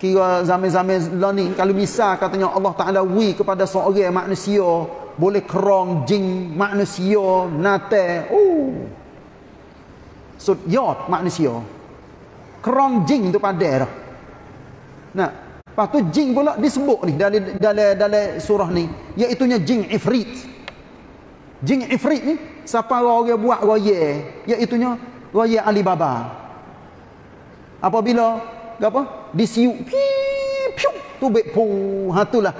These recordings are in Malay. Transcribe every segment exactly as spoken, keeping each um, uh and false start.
Kira zaman-zaman lah ni, kalau misal katanya Allah Ta'ala wi kepada seorang manusia, boleh kerong jing manusia, nate, oh. Sudyot manusia. Kerong jing tu pada dah. Nah, lepas tu jing pula disebut ni dalam dalam dalam surah ni, iaitunya jing ifrit. Jing ifrit ni siapa orang buat roye, iaitunya roye Alibaba. Apabila apa? Disiu piu piu tu bek pu, hatulah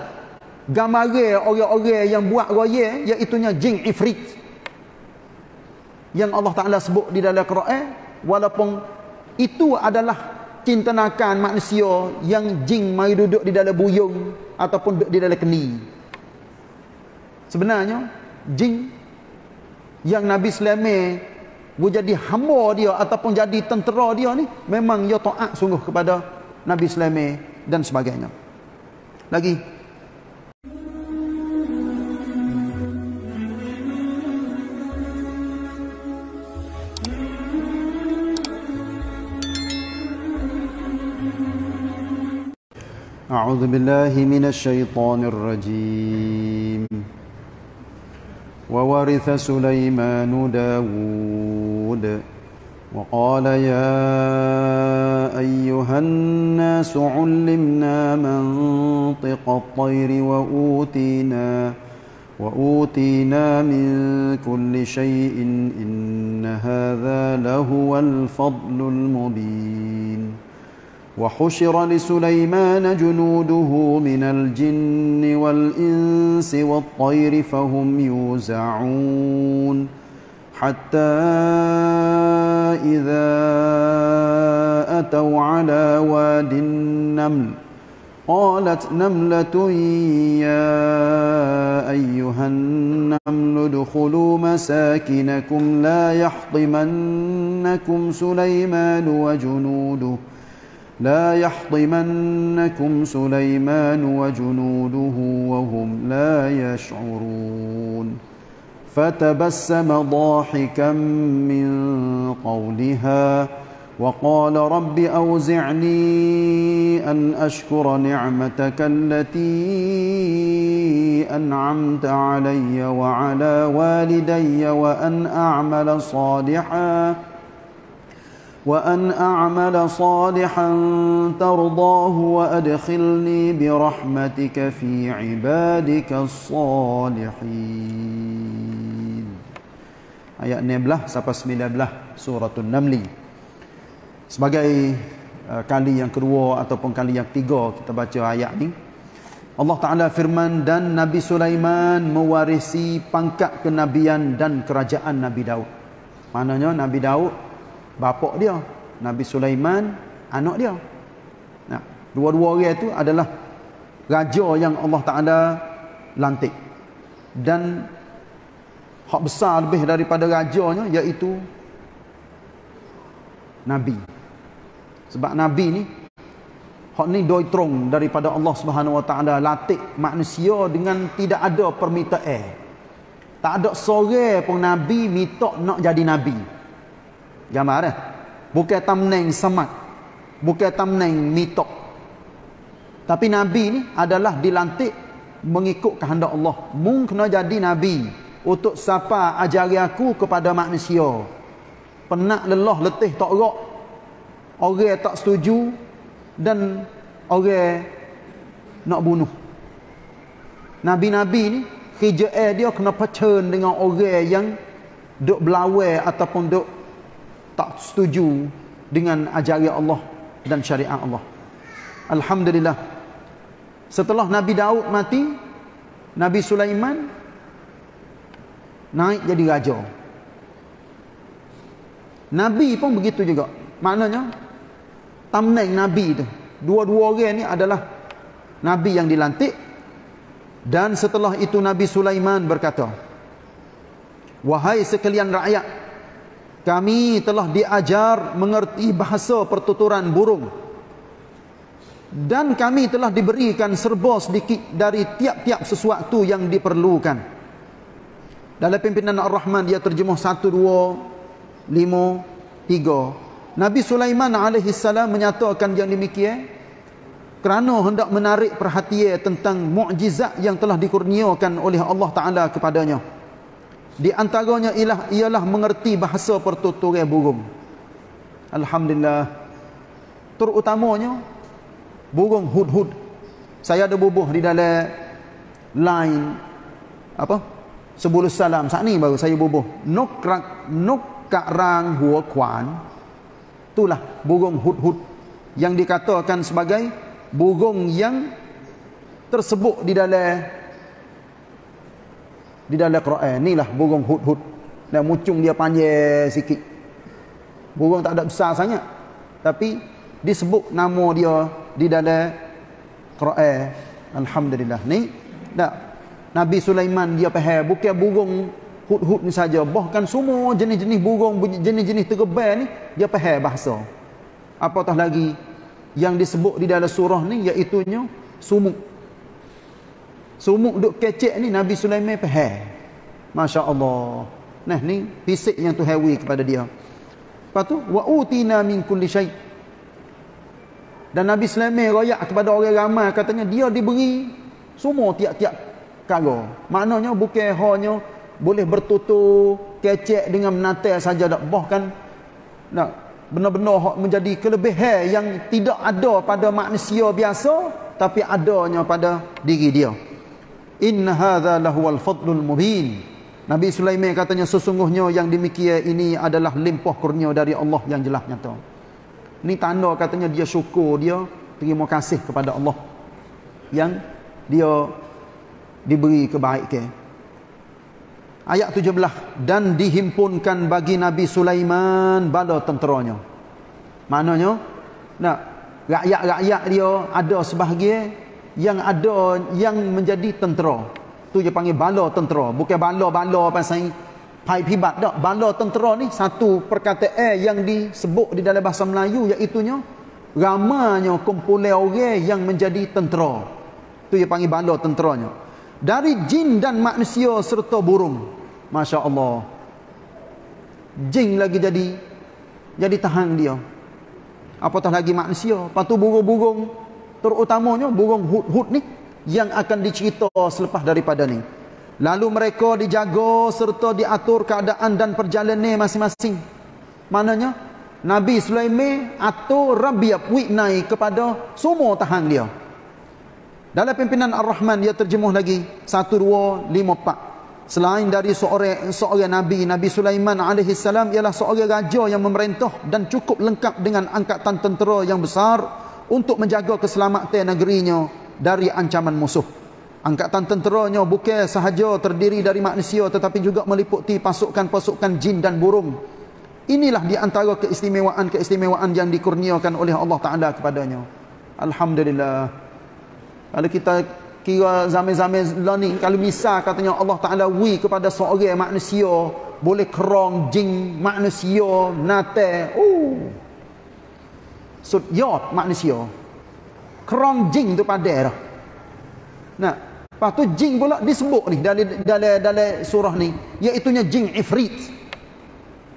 gambaran orang-orang yang buat roye, iaitunya jin ifrit. Yang Allah Ta'ala sebut di dalam Quran, walaupun itu adalah cintanakan manusia yang jin mari duduk di dalam buyung ataupun duduk di dalam keni. Sebenarnya jin yang Nabi Sulaiman jadi hamba dia ataupun jadi tentera dia ni, memang dia taat sungguh kepada Nabi Sulaiman dan sebagainya. Lagi أعوذ بالله من الشيطان الرجيم وورث سليمان داود وقال يا أيها الناس علمنا منطق الطير وأوتينا وأوتينا من كل شيء إن هذا لهو الفضل المبين وحشر لسليمان جنوده من الجن والإنس والطير فهم يوزعون حتى إذا أتوا على واد النمل قالت نملة يا أيها النمل ادخلوا مساكنكم لا يحطمنكم سليمان وجنوده لا يحطمنكم سليمان وجنوده وهم لا يشعرون فتبسم ضاحكا من قولها وقال رب أوزعني أن أشكر نعمتك التي أنعمت علي وعلى والدي وأن أعمل صالحا وأن أعمل صالحا ترضاه وأدخلني برحمتك في عبادك الصالحين. Ayat enam belas sampai sembilan belas surah An-Naml. Sebagai uh, kali yang kedua ataupun kali yang ketiga kita baca ayat ni, Allah Ta'ala firman, dan Nabi Sulaiman mewarisi pangkat kenabian dan kerajaan Nabi Daud. Maknanya Nabi Daud bapak dia, Nabi Sulaiman anak dia. Nah, dua-dua orang itu adalah raja yang Allah Ta'ala lantik. Dan hak besar lebih daripada rajanya iaitu Nabi. Sebab Nabi ni hak ni doitrong daripada Allah Subhanahu Wa Ta'ala lantik manusia dengan tidak ada permintaan. Tak ada seorang pun Nabi minta nak jadi Nabi. Gambar eh? Bukan tamneng semat, bukan tamneng mitok. Tapi Nabi ni adalah dilantik mengikut kehendak Allah. Mung kena jadi Nabi untuk siapa ajari aku kepada manusia. Penat lelah letih tak rak, orang tak setuju dan orang nak bunuh. Nabi-Nabi ni kerja dia kena pecen dengan orang yang duk belawai ataupun duk tak setuju dengan ajaran Allah dan syariat Allah. Alhamdulillah, setelah Nabi Daud mati, Nabi Sulaiman naik jadi raja. Nabi pun begitu juga. Maknanya tamneng Nabi itu, dua-dua orang ni adalah Nabi yang dilantik. Dan setelah itu Nabi Sulaiman berkata, wahai sekalian rakyat, kami telah diajar mengerti bahasa pertuturan burung dan kami telah diberikan serba sedikit dari tiap-tiap sesuatu yang diperlukan. Dalam pimpinan Ar-Rahman dia terjemuh satu, dua, lima, tiga. Nabi Sulaiman alaihissalam menyatakan yang demikian kerana hendak menarik perhatian tentang mukjizat yang telah dikurniakan oleh Allah Ta'ala kepadanya. Di antaranya ialah, ialah mengerti bahasa pertuturan burung. Alhamdulillah. Terutamanya burung hud-hud. Saya ada bubuh di dalam line apa? Sebelum salam. Saat ni baru saya bubuh. Nuk rak nuk karang hua kuan. Itulah burung hud-hud yang dikatakan sebagai burung yang tersebut di dalam di dalam Quran. Inilah burung hud-hud. Dan mucung dia panjang sikit. Burung tak ada besar sangat, tapi disebut nama dia di dalam Quran. Alhamdulillah. Ni tak, Nabi Sulaiman dia faham bukan burung hud-hud ni saja, bahkan semua jenis-jenis burung, jenis-jenis terbang ni dia faham bahasa. Apatah lagi yang disebut di dalam surah ni, iaitunya sumuk. Sumuk duk kecek ni Nabi Sulaiman faham. Masya Allah. Nah ni fisik yang tu hewi kepada dia. Lepas tu wa utina min kulli syai. Dan Nabi Sulaiman royak kepada orang ramai, katanya dia diberi semua tiap-tiap perkara. Maknanya bukan hanya boleh bertutur kecek dengan menatai saja dak, bahkan nak benar-benar hak menjadi kelebihan yang tidak ada pada manusia biasa, tapi adanya pada diri dia. Inna hadza lahuwal fadlul mubin. Nabi Sulaiman katanya sesungguhnya yang demikian ini adalah limpah kurnia dari Allah yang jelas nyata. Ini tanda katanya dia syukur, dia terima kasih kepada Allah yang dia diberi kebaikan. Ayat tujuh belas, dan dihimpunkan bagi Nabi Sulaiman bala tenteranya. Maknanya nak rakyat-rakyat dia ada sebahagian yang ada yang menjadi tentera. Tu je panggil bala tentera, bukan bala-bala pasal pai hibat dak. Bala tentera ni satu perkataan yang disebut di dalam bahasa Melayu, iaitu nya ramainya kumpulan orang yang menjadi tentera. Tu je panggil bala tenteranya. Dari jin dan manusia serta burung. Masya Allah. Jin lagi jadi Jadi tahan dia, apatah lagi manusia. Lepas tu burung-burung, terutamanya burung hud-hud ni yang akan dicerita selepas daripada ni. Lalu mereka dijaga serta diatur keadaan dan perjalanan masing-masing. Maknanya Nabi Sulaiman atur rabiab wiknai kepada semua tahan dia. Dalam pimpinan Ar-Rahman dia terjemuh lagi satu, dua, lima, empat. Selain dari seorang seorang Nabi, Nabi Sulaiman alaihissalam ialah seorang raja yang memerintah dan cukup lengkap dengan angkatan tentera yang besar untuk menjaga keselamatan negerinya dari ancaman musuh. Angkatan tenteranya bukan sahaja terdiri dari manusia, tetapi juga meliputi pasukan-pasukan jin dan burung. Inilah di antara keistimewaan-keistimewaan yang dikurniakan oleh Allah Ta'ala kepadanya. Alhamdulillah. Kalau kita kira zaman-zaman lah ni, kalau misal katanya Allah Ta'ala wi kepada seorang manusia boleh kerong jing manusia nate, oh sudyot manusia kerong jing tu pada dah. Nah, lepas tu jing pula disebut ni dalam dalam dalam surah ni, iaitu nya jing ifrit.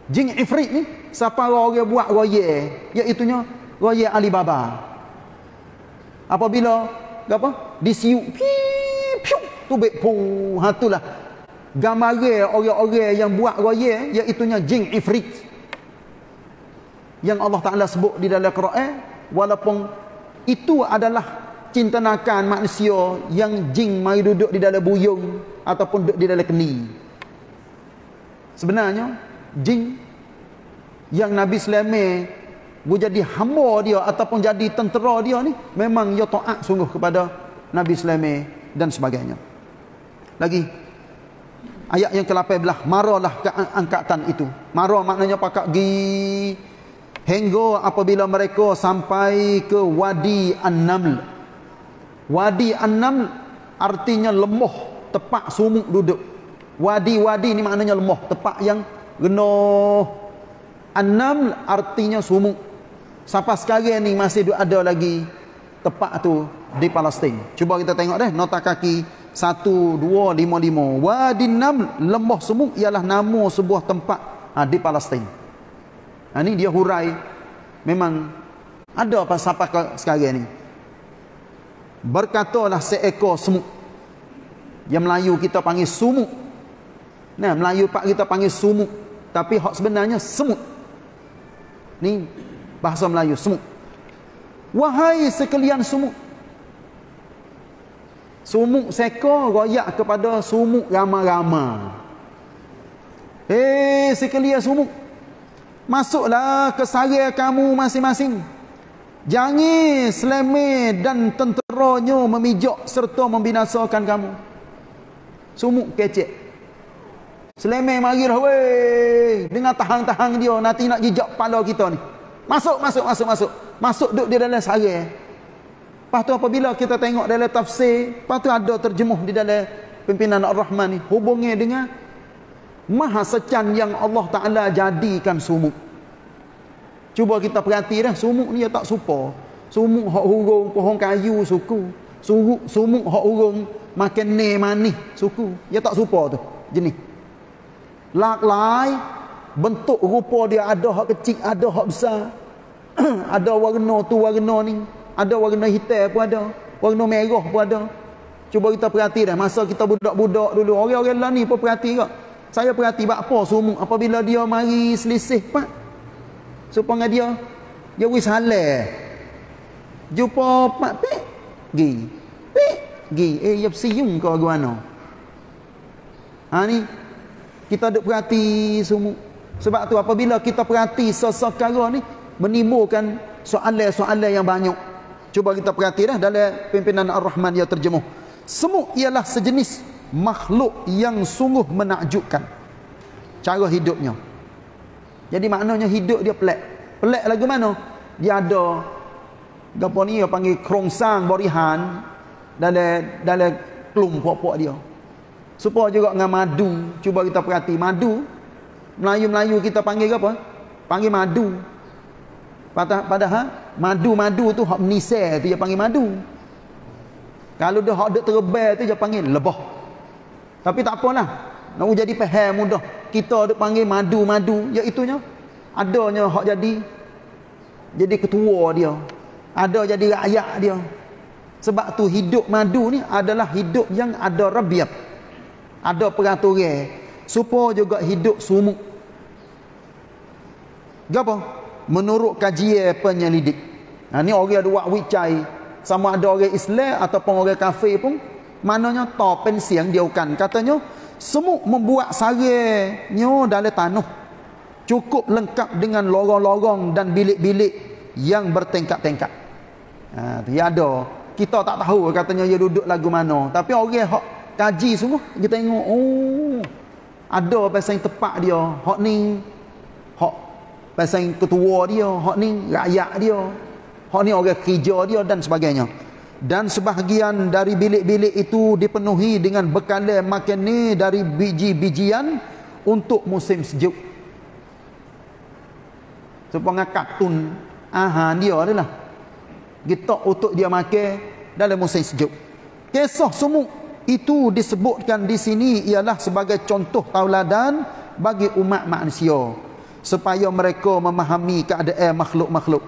Jing ifrit ni siapa orang buat royek, iaitu nya royek Alibaba. Apabila apa? Disiuk piup tu bek pu. Ha itulah gambaran orang-orang yang buat royek, iaitu nya jin ifrit. Yang Allah Taala sebut di dalam Quran, walaupun itu adalah cintanakan manusia yang jin mai duduk di dalam buyung ataupun duduk di dalam keni. Sebenarnya jin yang Nabi Sulaiman bu jadi hamba dia ataupun jadi tentera dia ni, memang dia taat sungguh kepada Nabi Sulaiman dan sebagainya. Lagi ayat yang ke lapan belas, maralah ke angkatan itu. Marah maknanya pakak gi. Hingga apabila mereka sampai ke Wadi An-Naml. Wadi An-Naml artinya lemah, tempat sumuk duduk. Wadi-wadi ni maknanya lemah, tempat yang genuh. An-Naml artinya sumuk. Sampai sekarang ni masih ada lagi tempat tu di Palestin. Cuba kita tengok deh nota kaki satu dua lima lima. Wadi Naml, lembah sumuk, ialah nama sebuah tempat ha, di Palestin. Ha, ni dia hurai memang ada sampai sekarang ni. berkatalah seekor semut. Yang Melayu kita panggil sumuk. Nah, Melayu pak kita panggil sumuk, tapi hak sebenarnya semut. Ni bahasa Melayu semut. Wahai sekalian sumuk. Sumuk seko royak kepada sumuk rama-rama. Hei sekalian sumuk, masuklah ke saraya kamu masing-masing. Jangan seleme dan tenteranya memijak serta membinasakan kamu. Sumuk kecek. Seleme marilah weh. Dengar tahang-tahang dia nanti nak jejak kepala kita ni. Masuk, masuk, masuk, masuk. Masuk duduk di dalam saraya. Lepas tu apabila kita tengok dalam tafsir, lepas tu ada terjemuh di dalam pimpinan Ar-Rahman ni. Hubungnya dengan maha secan yang Allah Ta'ala jadikan sumuk. Cuba kita perhati dah, sumuk ni dia tak supar. Sumuk hak hurung, pohon kayu, suku. Sumuk, sumuk hak hurung, makan ni manis, suku. Dia tak supar tu, jenis. Lak-lai, bentuk rupa dia ada hak kecil, ada hak besar. Ada warna tu, warna ni. Ada warna hitam pun ada. Warna merah pun ada. Cuba kita perhati dah, masa kita budak-budak dulu. Orang-orang lah ni pun perhati tak? Saya perhati bakpo sumuk apabila dia mari selisih pak. Supaya dia dia wis halal. Jumpa pak pek gi. Pek gi eh yap siung kau guano. Ha ni kita duk perhati sumuk. Sebab tu apabila kita perhati sesak perkara ni menimbulkan soalan-soalan yang banyak. Cuba kita perhati dah dalam pimpinan Ar-Rahman dia terjemuh. Semut ialah sejenis makhluk yang sungguh menakjubkan cara hidupnya. Jadi maknanya hidup dia pelik. Pelik lagu mana? Dia ada gapo ni dia panggil kerongsang borihan dalam dalam kelompok-kelompok dia. Supaya juga dengan madu. Cuba kita perhati madu. Melayu-Melayu kita panggil apa? Panggil madu. Padahal madu-madu tu hak nisai tu dia panggil madu. Kalau dia hak duk terbal tu dia panggil lebah. Tapi tak apalah. Nak jadi faham mudah. Kita duk panggil madu-madu. Iaitunya. Adanya hak jadi. Jadi ketua dia. Ada jadi rakyat dia. Sebab tu hidup madu ni adalah hidup yang ada rabiab. Ada peraturan. Supaya juga hidup sumuk. Kenapa? Menurut kajian penyelidik. Nah, ni orang ada buat wicai. Sama ada orang Islam ataupun orang kafir pun. Maknanya tak pensi yang diaukan. Katanya semut membuat sarangnya dalam tanah. Cukup lengkap dengan lorong-lorong dan bilik-bilik yang bertingkat-tingkat. Ha, dia ada. Kita tak tahu katanya dia duduk lagu mana. Tapi orang hak kaji semua kita tengok. Oh, ada pasal yang tepat dia. Hak ni hak pasal yang ketua dia. Hak ni rakyat dia. Hak ni orang kerja dia dan sebagainya. Dan sebahagian dari bilik-bilik itu dipenuhi dengan bekalan makanan dari biji-bijian untuk musim sejuk. Supaya katun ahan dia adalah kita untuk dia makan dalam musim sejuk. Kisah sumuk itu disebutkan di sini ialah sebagai contoh tauladan bagi umat manusia supaya mereka memahami keadaan makhluk-makhluk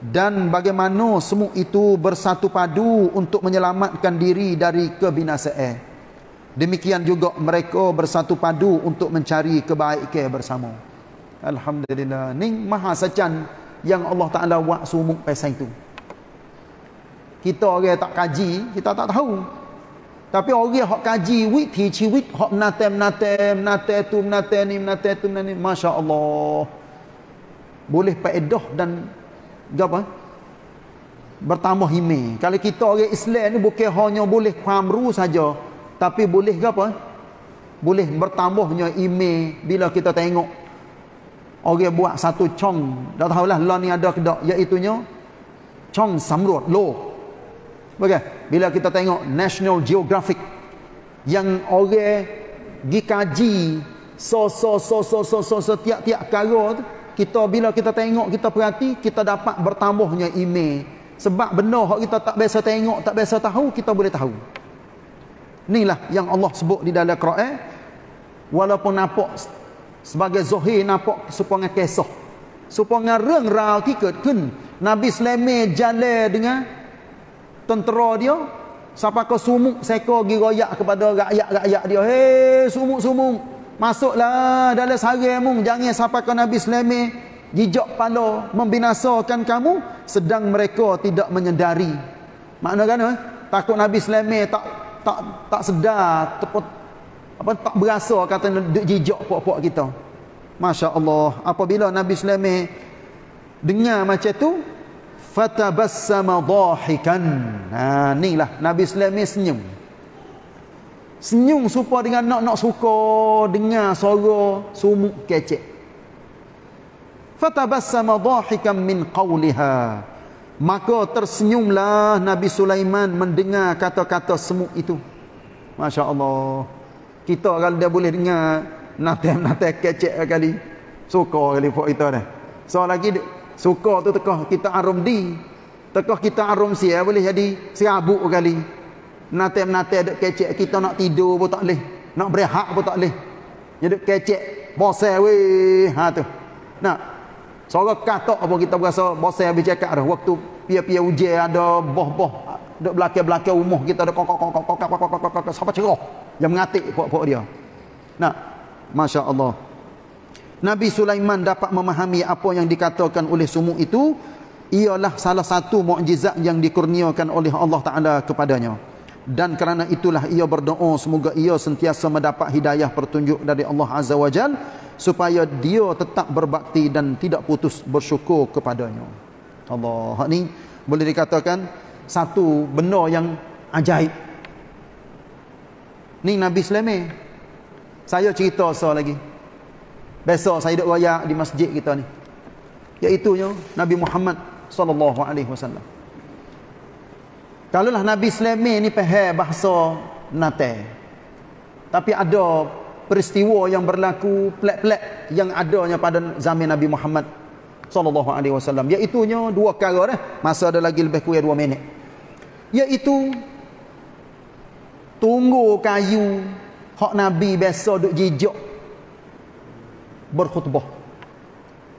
dan bagaimana semut itu bersatu padu untuk menyelamatkan diri dari kebinasaan. Demikian juga mereka bersatu padu untuk mencari kebaikan bersama. Alhamdulillah. Ning maha secan yang Allah Ta'ala buat sumuk pasal itu. Kita orang tak kaji, kita tak tahu. Tapi orang yang kaji, wik, tici wik, hak menate, menate, menate tu, menate ni, menate tu, menate ni. Masya Allah. Boleh faedah dan apa? Bertambah hime. Kalau kita orang Islam ni bukan hanya boleh khamru saja, tapi boleh apa? Boleh bertambahnya hime bila kita tengok orang buat satu cong. Dah tahulah lah ni ada ke dak, iaitu nya cong samrud lo. Okey, bila kita tengok National Geographic yang orang gi kaji so so so so so so setiap tiap perkara tu, kita bila kita tengok, kita perhati, kita dapat bertambahnya email. Sebab benda yang kita tak biasa tengok, tak biasa tahu, kita boleh tahu. Inilah yang Allah sebut di dalam Quran. Walaupun nampak sebagai zuhir, nampak supaya kisah. Supaya reng rau tiket. Nabi Sulaiman jalan dengan tentera dia, siapa ke sumuk seko gi royak kepada rakyat-rakyat dia. Hei sumuk-sumuk, masuklah dalam sarang mung, jangan siapa ke Nabi Sulaiman gijak pala membinasakan kamu, sedang mereka tidak menyedari. Makna kan eh? Takut Nabi Sulaiman tak tak tak sedar, tepot, apa tak berasa kata jijak puak-puak kita. Masya Allah, apabila Nabi Sulaiman dengar macam tu, fatabassama dhahikan. Ha inilah Nabi Sulaiman senyum. Senyum supaya dengan nak-nak suka dengar suara sumuk kecek. Fatabassama dhahikan min qawliha. Maka tersenyumlah Nabi Sulaiman mendengar kata-kata semut itu. Masya Allah. Kita kalau dia boleh dengar natem-natem kecek kali, suka kali pok kita dah. So lagi suka tu tekah kita arum di, tekah kita arum sia boleh jadi serabut kali. Natem-natem dek kecek kita nak tidur pun tak boleh, nak berehat pun tak boleh. Jadi kecek bosan weh ha tu. Nah, seorang katak apa kita berasa bosan habis cakap dah. Waktu pia-pia ujian ada boh-boh duk belakang-belakang rumah kita ada kok-kok-kok-kok-kok-kok-kok siapa cerah yang mengatik pokok-pokok dia. Nah, masya-Allah. Nabi Sulaiman dapat memahami apa yang dikatakan oleh sumuk itu ialah salah satu mukjizat yang dikurniakan oleh Allah Taala kepadanya. Dan kerana itulah ia berdoa semoga ia sentiasa mendapat hidayah petunjuk dari Allah Azza wa Jalla, supaya dia tetap berbakti dan tidak putus bersyukur kepadanya. Allah, ini boleh dikatakan satu benda yang ajaib. Ni Nabi Sulaiman. Saya cerita so lagi. Besok saya duduk royak di masjid kita ni. Iaitunya Nabi Muhammad sallallahu alaihi wasallam. Kalaulah Nabi Sulaiman ni faham bahasa Natal. Tapi ada peristiwa yang berlaku pelik-pelik yang adanya pada zaman Nabi Muhammad sallallahu alaihi wasallam, iaitu nya dua perkara dah. Masa ada lagi lebih kurang dua minit, iaitu tunggu kayu hak Nabi biasa duk jijak berkhutbah.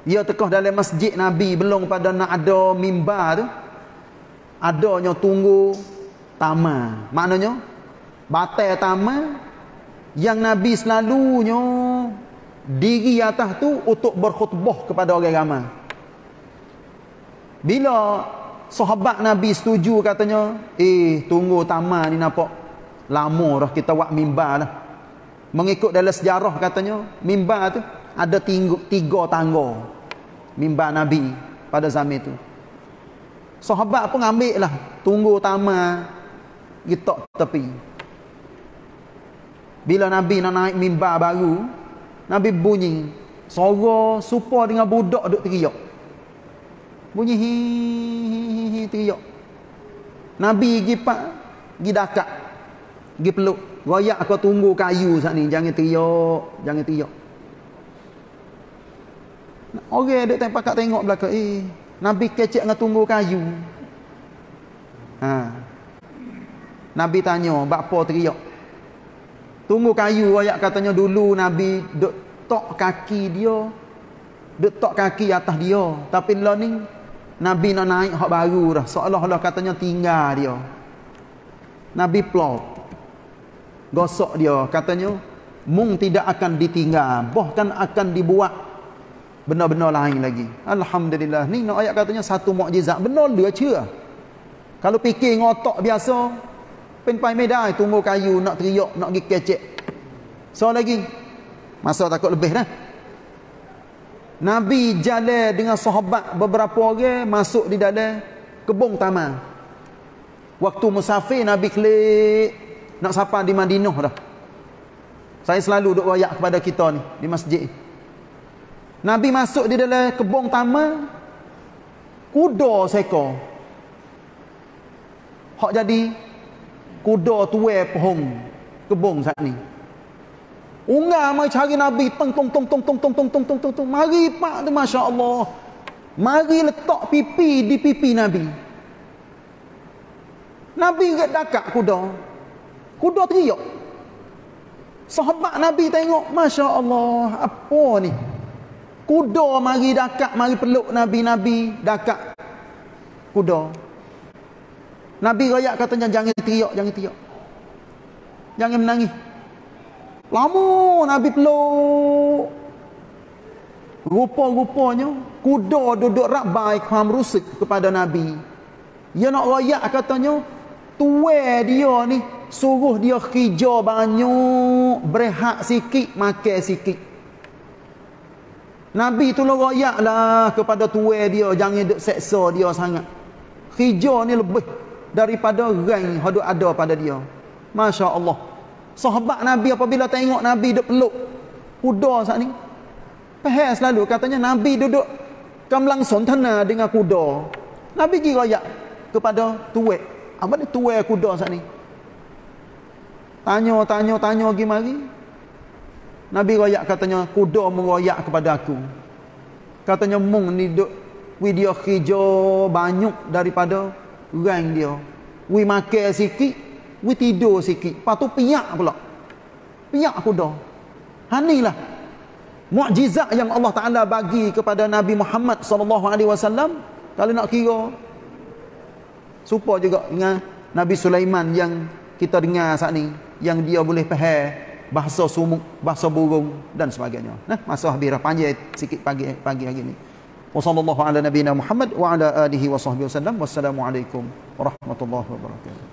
Ia tekah dalam masjid Nabi belum pada nak ada mimbar tu, adanya tunggu tama. Maknanya batai tama yang Nabi selalunya diri atas tu untuk berkhutbah kepada orang ramai. Bila sahabat Nabi setuju katanya, eh tunggu taman ni nampak lama dah kita buat mimbar lah. Mengikut dalam sejarah katanya mimbar tu ada tiga tangga mimbar Nabi pada zaman tu. Sahabat pun ambil lah tunggu taman getok tepi. Bila Nabi nak naik mimbar baru, Nabi bunyi suara serupa dengan budak duk teriak. Bunyi hi hi hi teriak. Nabi gi pak, gi dakak, gi peluk, royak kau tunggu kayu sat ni, jangan teriak, jangan teriak. Orang duk tempat kat tengok belakang, eh Nabi kecek dengan tunggu kayu. Ha. Nabi tanya, "Bakpo teriak?" Tunggu kayu ayat katanya dulu Nabi duk tok kaki dia, duk tok kaki atas dia. Tapi lah ni Nabi nak naik hak baru dah, seolah-olah katanya tinggal dia. Nabi plop gosok dia katanya mung tidak akan ditinggal, bahkan akan dibuat benda-benda lain lagi. Alhamdulillah, ni nak ayat katanya satu mukjizat benda dia cira. Kalau fikir ngotak biasa penpai medai tunggu kayu nak teriak nak pergi kecek. So lagi masa takut lebih dah. Nabi jalan dengan sahabat beberapa orang masuk di dalam kebun taman. Waktu musafir Nabi kelik nak sapa di Madinah dah. Saya selalu duk royak kepada kita ni di masjid. Nabi masuk di dalam kebun taman, kuda seekor. Hak jadi kuda tuai pohon kebong saat ni. Unga mai cari Nabi tong tong tong tong tong tong tong tong tong tong. Mari pak tu masya-Allah. Mari letak pipi di pipi Nabi. Nabi gek dakak kuda. Kuda teriak. Sahabat Nabi tengok masya-Allah apa ni? Kuda mari dakak, mari peluk Nabi, Nabi dakak kuda. Nabi royak katanya jangan teriak, jangan teriak, jangan menangis. Lama Nabi peluk. Rupa-rupanya kuda duduk rabai faham rusik kepada Nabi. Dia nak royak katanya, tuan dia ni suruh dia kerja banyak, berehat sikit, makan sikit. Nabi tu lah royaklah kepada tuan dia, jangan duk seksa dia sangat. Kerja ni lebih daripada orang yang ada pada dia. Masya Allah. Sahabat Nabi apabila tengok Nabi duk peluk kuda saat ni, pahal selalu katanya Nabi duduk kamlang sontana dengan kuda. Nabi pergi royak kepada tuan. Apa ni tuan kuda saat ni? Tanya, tanya, tanya pergi mari. Nabi royak katanya, kuda meroyak kepada aku. Katanya, mung ni duduk wih dia kerja banyak daripada orang dia. Wih makan sikit, wih tidur sikit. Lepas tu piak pula. Piak kuda. Hanilah mukjizat yang Allah Taala bagi kepada Nabi Muhammad sallallahu alaihi wasallam. Kalau nak kira serupa juga dengan Nabi Sulaiman yang kita dengar saat ni, yang dia boleh faham bahasa sumuk, bahasa burung dan sebagainya. Nah, masa habis panjang sikit pagi pagi hari ni. Wassallallahu ala nabiyina Muhammad wa ala alihi wasahbihi wasallam. Wassalamualaikum warahmatullahi wabarakatuh.